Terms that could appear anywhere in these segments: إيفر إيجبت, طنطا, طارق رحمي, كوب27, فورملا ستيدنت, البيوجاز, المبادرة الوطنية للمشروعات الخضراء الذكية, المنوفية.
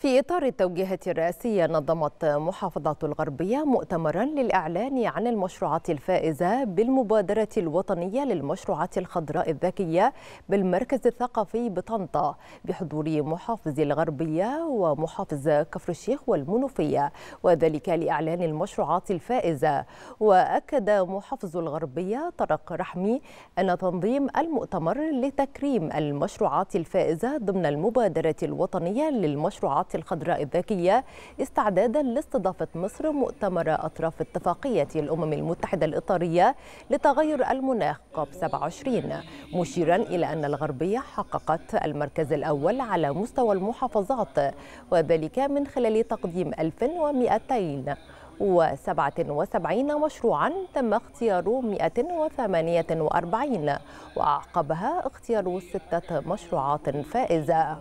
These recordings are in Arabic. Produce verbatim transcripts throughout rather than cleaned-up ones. في إطار التوجيهات الرئاسية، نظمت محافظة الغربية مؤتمرا للإعلان عن المشروعات الفائزة بالمبادرة الوطنية للمشروعات الخضراء الذكية بالمركز الثقافي بطنطا بحضور محافظ الغربية ومحافظ كفر الشيخ والمنوفية، وذلك لإعلان المشروعات الفائزة. وأكد محافظ الغربية طارق رحمي أن تنظيم المؤتمر لتكريم المشروعات الفائزة ضمن المبادرة الوطنية للمشروعات الخضراء الذكية استعدادا لاستضافة مصر مؤتمر أطراف اتفاقية الأمم المتحدة الإطارية لتغير المناخ كوب سبعة وعشرين، مشيرا إلى أن الغربية حققت المركز الأول على مستوى المحافظات، وذلك من خلال تقديم ألف ومئتين وسبعة وسبعين مشروعا تم اختيار مئة وثمانية وأربعين، وأعقبها اختيار ستة مشروعات فائزة.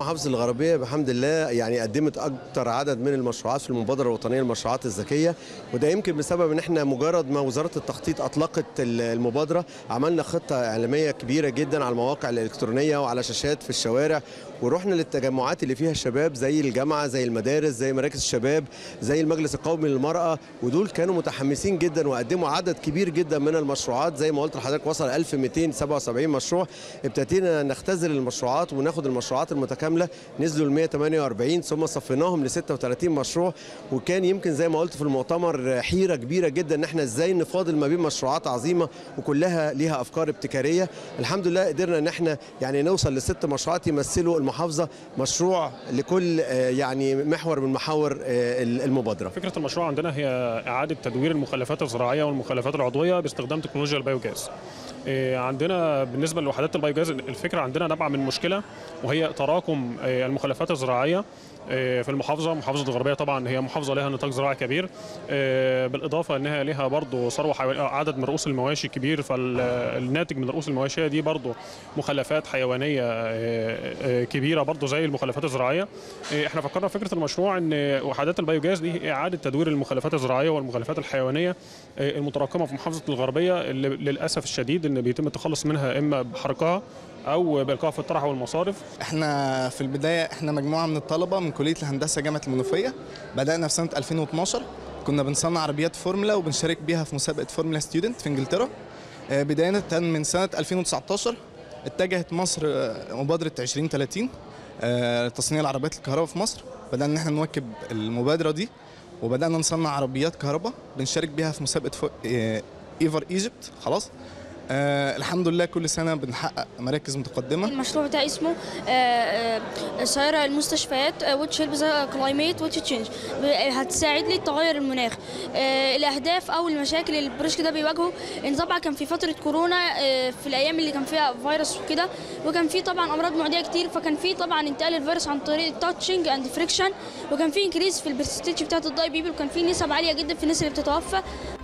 محافظة الغربية بحمد الله يعني قدمت اكتر عدد من المشروعات في المبادرة الوطنية للمشروعات الذكية، وده يمكن بسبب ان احنا مجرد ما وزارة التخطيط اطلقت المبادرة عملنا خطة اعلامية كبيرة جدا على المواقع الالكترونية وعلى شاشات في الشوارع، ورحنا للتجمعات اللي فيها الشباب زي الجامعة زي المدارس زي مراكز الشباب زي المجلس القومي للمرأة، ودول كانوا متحمسين جدا وقدموا عدد كبير جدا من المشروعات. زي ما قلت لحضرتك وصل ألف ومئتين وسبعة وسبعين مشروع. ابتدينا نختزل المشروعات وناخد المشروعات المتكاملة، نزلوا ل مئة وثمانية وأربعين ثم صفيناهم ل ستة وثلاثين مشروع. وكان يمكن زي ما قلت في المؤتمر حيره كبيره جدا ان احنا ازاي نفاضل ما بين مشروعات عظيمه وكلها ليها افكار ابتكاريه. الحمد لله قدرنا ان احنا يعني نوصل لست مشروعات يمثلوا المحافظه، مشروع لكل يعني محور من محاور المبادره. فكره المشروع عندنا هي اعاده تدوير المخلفات الزراعيه والمخلفات العضويه باستخدام تكنولوجيا البيوجاز. عندنا بالنسبه لوحدات البيوجاز الفكره عندنا نبع من مشكله، وهي تراكم المخلفات الزراعيه في المحافظه. محافظه الغربيه طبعا هي محافظه لها نطاق زراعي كبير، بالاضافه انها لها برضو ثروه عدد من رؤوس المواشي كبير، فالناتج من رؤوس المواشيه دي برضو مخلفات حيوانيه كبيره برضو زي المخلفات الزراعيه. احنا فكرنا في فكره المشروع ان وحدات البيوجاز دي اعاده تدوير المخلفات الزراعيه والمخلفات الحيوانيه المتراكمه في محافظه الغربيه، اللي للاسف الشديد ان بيتم التخلص منها اما بحرقها او بالقاء في الطرح والمصارف. احنا في البدايه احنا مجموعه من الطلبه من كليه الهندسه جامعه المنوفيه، بدانا في سنه ألفين واثناشر كنا بنصنع عربيات فورملا وبنشارك بيها في مسابقه فورملا ستيدنت في انجلترا. بدايه من سنه ألفين وتسعتاشر اتجهت مصر مبادره عشرين ثلاثين لتصنيع العربيات الكهرباء في مصر، بدانا ان احنا نواكب المبادره دي وبدانا نصنع عربيات كهرباء بنشارك بيها في مسابقه إيفر إيجبت. خلاص آه الحمد لله كل سنة بنحقق مراكز متقدمة. المشروع ده اسمه سيارة آه آه المستشفيات وتش هيلب ذا كلايميت وتش تشينج، هتساعد لي تغير المناخ. آه الأهداف أو المشاكل اللي البروجكت ده بيواجهه إن طبعا كان في فترة كورونا، آه في الأيام اللي كان فيها فيروس وكده، وكان في طبعا أمراض معدية كتير، فكان في طبعا انتقال الفيروس عن طريق التاتشنج أند فريكشن، وكان في انكريز في البرستنج بتاعت الداي بيبل، وكان في نسب عالية جدا في الناس اللي بتتوفى.